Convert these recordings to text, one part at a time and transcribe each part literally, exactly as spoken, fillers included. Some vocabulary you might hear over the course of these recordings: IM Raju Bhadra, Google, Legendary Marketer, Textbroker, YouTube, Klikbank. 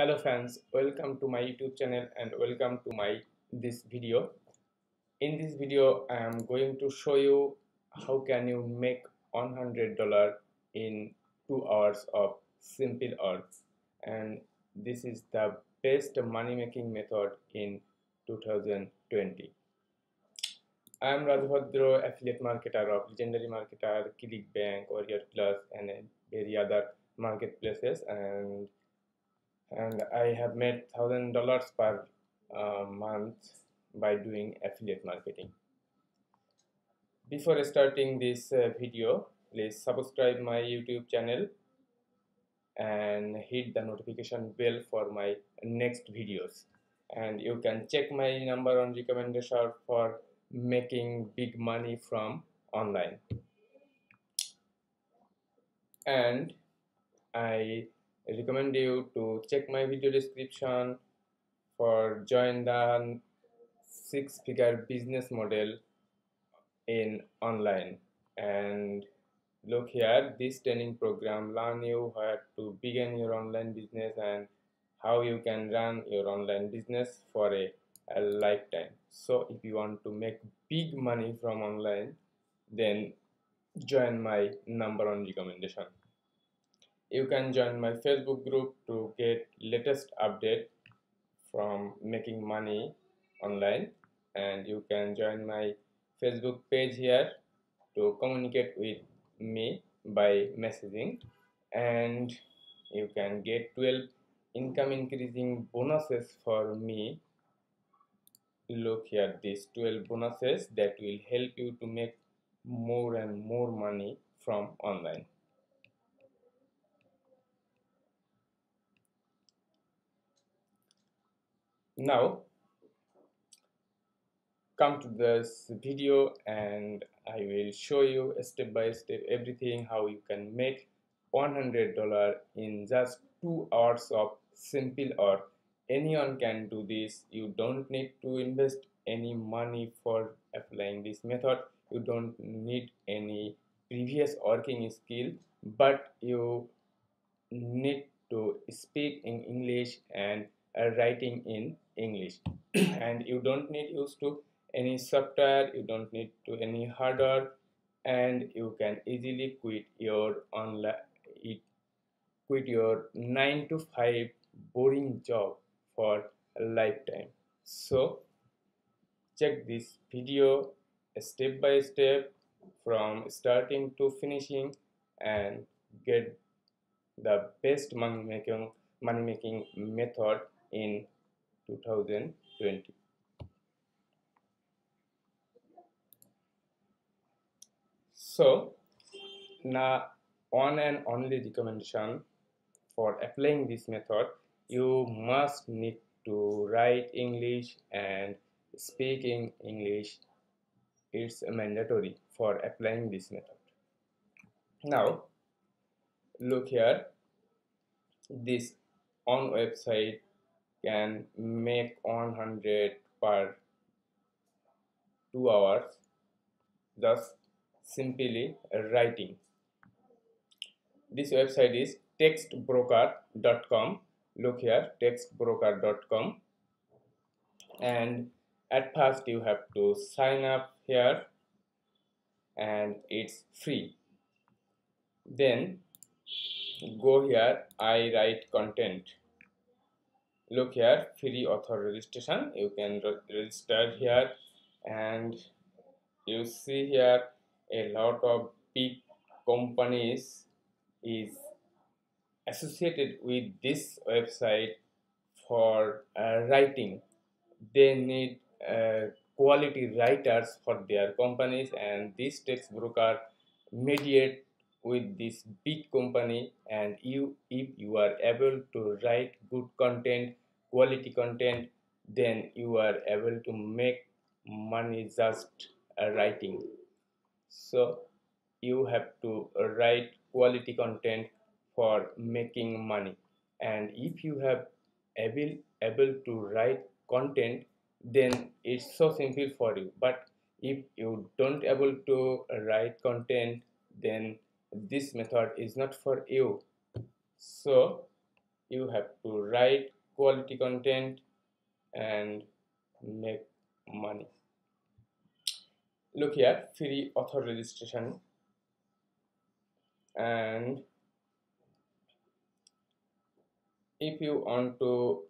Hello fans, welcome to my YouTube channel and welcome to my this video. In this video I am going to show you how can you make one hundred dollars in two hours of simple ads, and this is the best money making method in two thousand twenty. I am Raju Bhadra, affiliate marketer of Legendary Marketer, Klikbank, Warrior Plus and very other marketplaces, and and I have made thousand dollars per uh, month by doing affiliate marketing. Before starting this uh, video, please subscribe my YouTube channel and hit the notification bell for my next videos, and you can check my number on recommendation for making big money from online. And I I recommend you to check my video description for join the six-figure business model in online, and look here, this training program learn you how to begin your online business and how you can run your online business for a, a lifetime. So if you want to make big money from online, then join my number one recommendation. You can join my Facebook group to get latest update from making money online, and you can join my Facebook page here to communicate with me by messaging, and you can get twelve income increasing bonuses for me. Look here, these twelve bonuses that will help you to make more and more money from online. Now come to this video and I will show you step by step everything how you can make one hundred dollars in just two hours of simple, or anyone can do this. You don't need to invest any money for applying this method. You don't need any previous working skill, but you need to speak in English and Uh, writing in English and you don't need used to any software, you don't need to any hardware, and you can easily quit your online quit your nine to five boring job for a lifetime. So check this video step by step from starting to finishing and get the best money making money making method in two thousand twenty. So now one and only recommendation for applying this method, you must need to write English and speaking English. It's mandatory for applying this method. Now look here, this on website can make one hundred per two hours just simply writing. This website is textbroker dot com. Look here, textbroker dot com, and at first you have to sign up here and it's free. Then go here, I write content. Look here, free author registration. You can re register here, and you see here a lot of big companies is associated with this website for uh, writing. They need uh, quality writers for their companies, and this Textbroker mediate with this big company, and you if you are able to write good content, quality content, then you are able to make money just uh, writing. So you have to write quality content for making money, and if you have able able to write content, then it's so simple for you. But if you don't able to write content, then this method is not for you. So you have to write quality content and make money. Look here, free author registration, and if you want to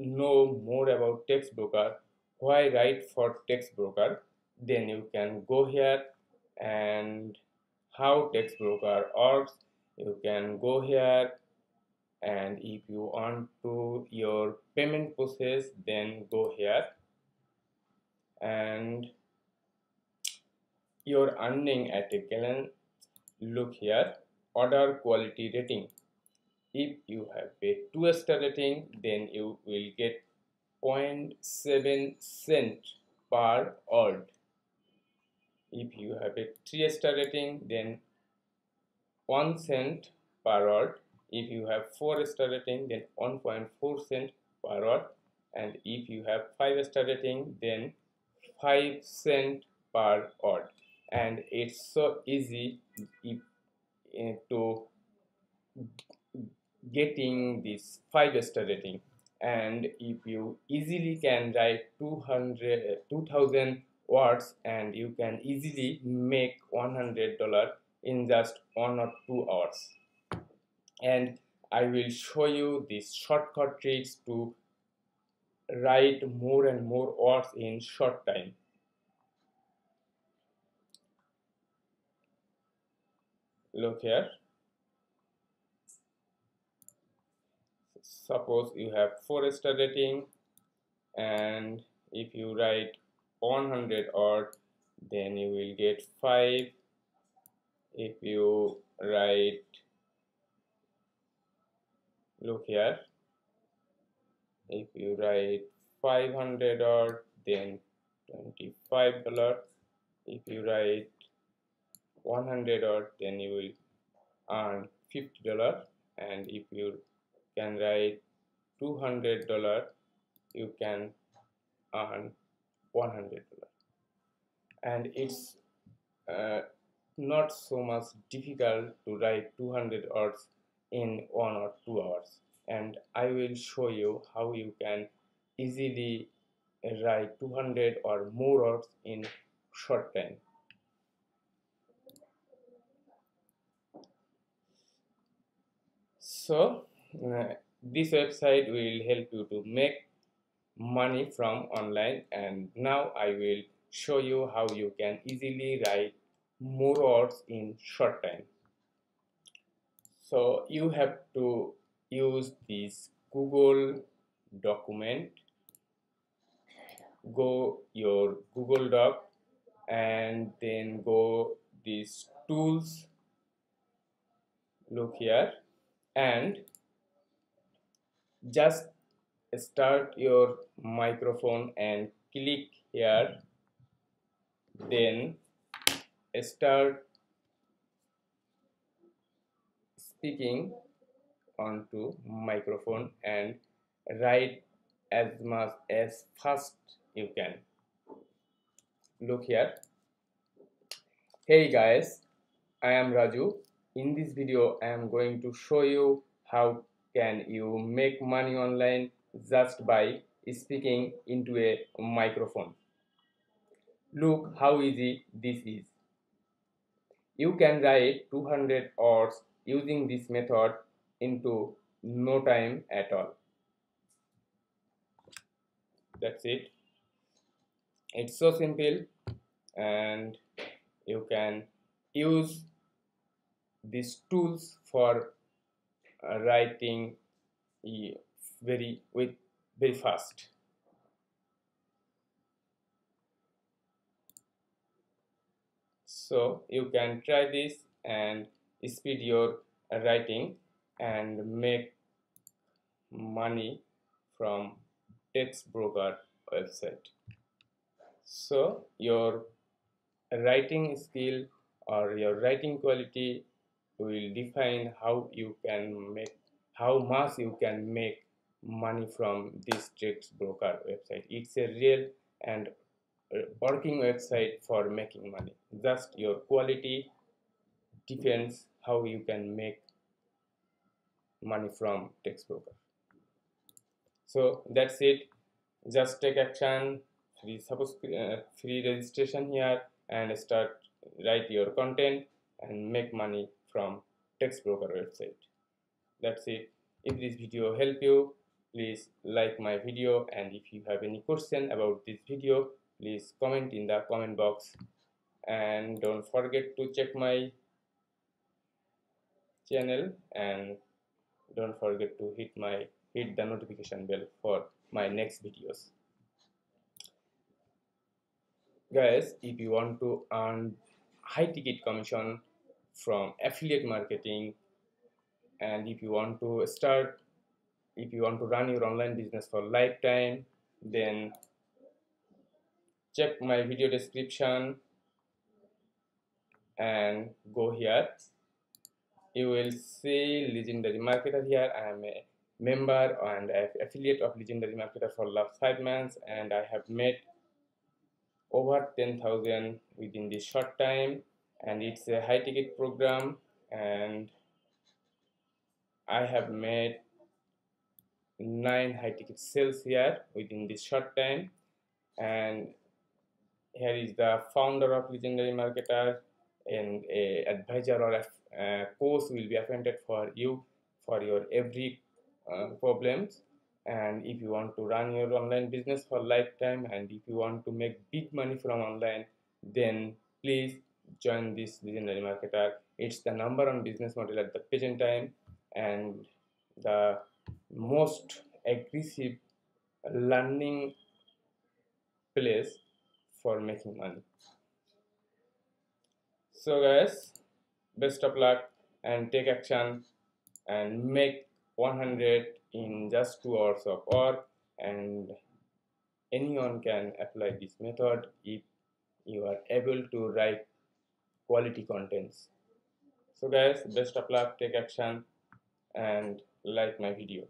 know more about Textbroker, why write for Textbroker, then you can go here and how Textbroker works. You can go here, and if you want to your payment process, then go here, and your earning at a glance. Look here, order quality rating. If you have a two star rating, then you will get zero point seven cent per order. If you have a three star rating, then one cent per order. If you have four star rating, then one point four cent per order. And if you have five star rating, then five cent per order. And it's so easy if, uh, to getting this five star rating. And if you easily can write two hundred, uh, two thousand words, and you can easily make one hundred dollars in just one or two hours. And I will show you these shortcut tricks to write more and more words in short time. Look here, suppose you have four star rating, and if you write one hundred words, then you will get five. If you write, look here, if you write five hundred words, then twenty-five dollars. If you write one hundred or then you will earn fifty dollars, and if you can write two hundred dollars, you can earn one hundred dollars. And it's uh, not so much difficult to write two hundred words in one or two hours, and I will show you how you can easily write two hundred or more words in short time. So uh, this website will help you to make money from online, and now I will show you how you can easily write more words in short time. So you have to use this Google document. Go your Google Doc and then go these tools. Look here, and just start your microphone and click here, then start speaking onto microphone and write as much as fast you can. Look here. Hey guys, I am Raju. In this video, I am going to show you how can you make money online just by speaking into a microphone. Look how easy this is. You can write two hundred words using this method into no time at all. That's it. It's so simple, and you can use these tools for uh, writing uh, very with very fast. So you can try this and speed your writing and make money from Textbroker website. So your writing skill or your writing quality will define how you can make, how much you can make money from this Textbroker website. It's a real and working website for making money. Just your quality depends how you can make money from Textbroker. So that's it. Just take action, free, uh, free registration here, and start write your content and make money from Textbroker website. That's it. If this video helped you, please like my video, and if you have any question about this video, please comment in the comment box, and don't forget to check my channel, and don't forget to hit my hit the notification bell for my next videos. Guys, if you want to earn high ticket commission from affiliate marketing, and if you want to start, if you want to run your online business for lifetime, then check my video description and go here. You will see Legendary Marketer here. I am a member and affiliate of Legendary Marketer for last five months, and I have made over ten thousand within this short time, and it's a high ticket program, and I have made nine high ticket sales here within this short time. And here is the founder of Legendary Marketer, and a advisor or a uh, course will be appointed for you for your every uh, problems. And if you want to run your online business for lifetime, and if you want to make big money from online, then please join this Legendary Marketer. It's the number one business model at the present time, and the most aggressive learning place for making money. So guys, best of luck, and take action and make one hundred in just two hours of work, and anyone can apply this method if you are able to write quality contents. So guys, best of luck, take action, and like my video.